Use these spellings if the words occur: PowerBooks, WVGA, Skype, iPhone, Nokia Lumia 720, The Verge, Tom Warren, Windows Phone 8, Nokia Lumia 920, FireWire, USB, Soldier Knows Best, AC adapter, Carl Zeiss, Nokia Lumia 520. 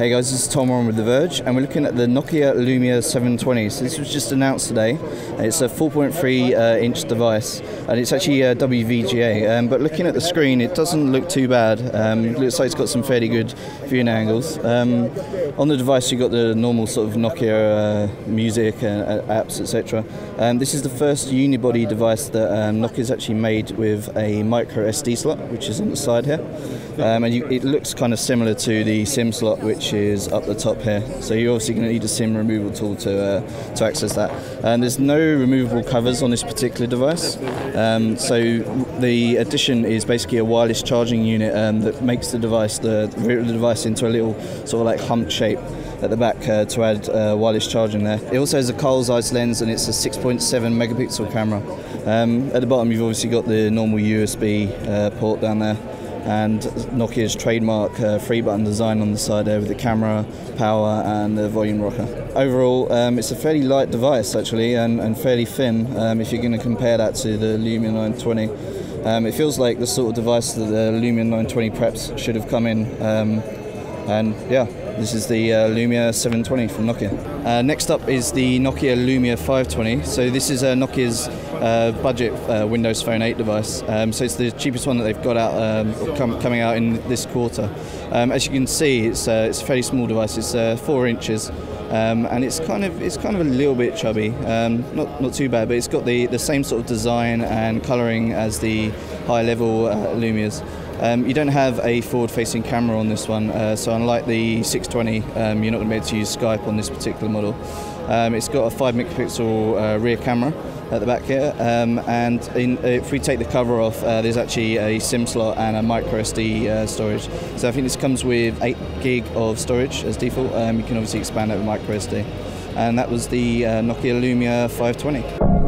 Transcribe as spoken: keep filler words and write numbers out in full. Hey guys, this is Tom Warren with The Verge, and we're looking at the Nokia Lumia seven twenty. So this was just announced today. It's a four point three uh, inch device, and it's actually uh, W V G A. Um, but looking at the screen, it doesn't look too bad. Um, it looks like it's got some fairly good viewing angles. Um, on the device, you've got the normal sort of Nokia uh, music and uh, apps, et cetera. Um, this is the first unibody device that um, Nokia's actually made with a micro S D slot, which is on the side here, um, and you, it looks kind of similar to the SIM slot, which is up the top here, so you're obviously going to need a SIM removal tool to uh, to access that. And there's no removable covers on this particular device, um, so the addition is basically a wireless charging unit um, that makes the device the, the device into a little sort of like hump shape at the back uh, to add uh, wireless charging there. It also has a Carl Zeiss lens, and it's a six point seven megapixel camera. Um, at the bottom, you've obviously got the normal U S B uh, port down there, and Nokia's trademark uh, three button design on the side there with the camera, power and the volume rocker. Overall, um, it's a fairly light device actually, and, and fairly thin um, if you're going to compare that to the Lumia nine twenty. Um, it feels like the sort of device that the Lumia nine twenty perhaps should have come in. Um, and yeah, this is the uh, Lumia seven twenty from Nokia. Uh, next up is the Nokia Lumia five twenty. So this is uh, Nokia's Uh, budget uh, Windows Phone eight device, um, so it's the cheapest one that they've got out um, com coming out in this quarter. Um, as you can see, it's uh, it's a fairly small device. It's uh, four inches, um, and it's kind of it's kind of a little bit chubby. Um, not not too bad, but it's got the the same sort of design and colouring as the high level uh, Lumias. Um, you don't have a forward-facing camera on this one, uh, so unlike the six twenty, um, you're not going to be able to use Skype on this particular model. Um, it's got a five megapixel uh, rear camera at the back here, um, and in, if we take the cover off, uh, there's actually a SIM slot and a micro S D uh, storage. So I think this comes with eight gig of storage as default. Um, you can obviously expand that with micro S D. And that was the uh, Nokia Lumia five twenty.